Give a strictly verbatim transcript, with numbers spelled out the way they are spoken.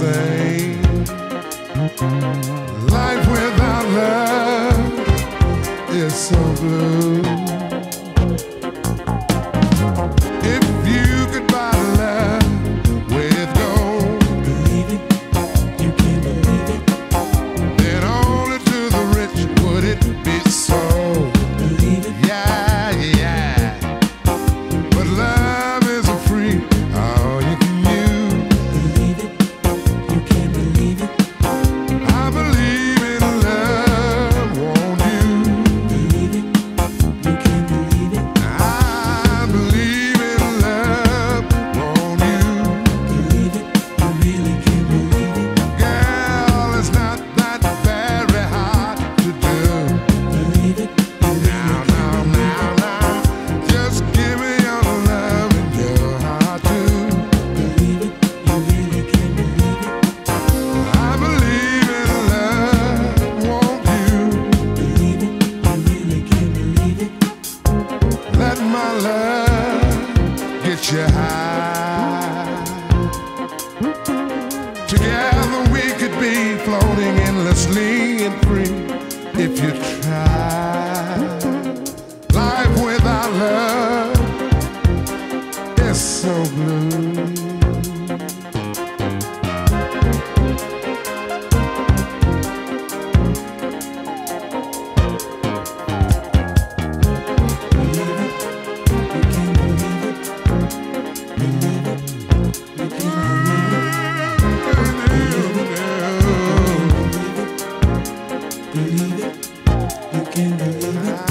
say, life without love is so blue. If you could buy love with gold, believe it, you can believe it, then only to the rich would it be sold. Believe it, yeah, yeah. But love isn't free. Oh, you can get you high. Together we could be floating endlessly and free if you try. Life without love is so blue. Believe it, you can believe it.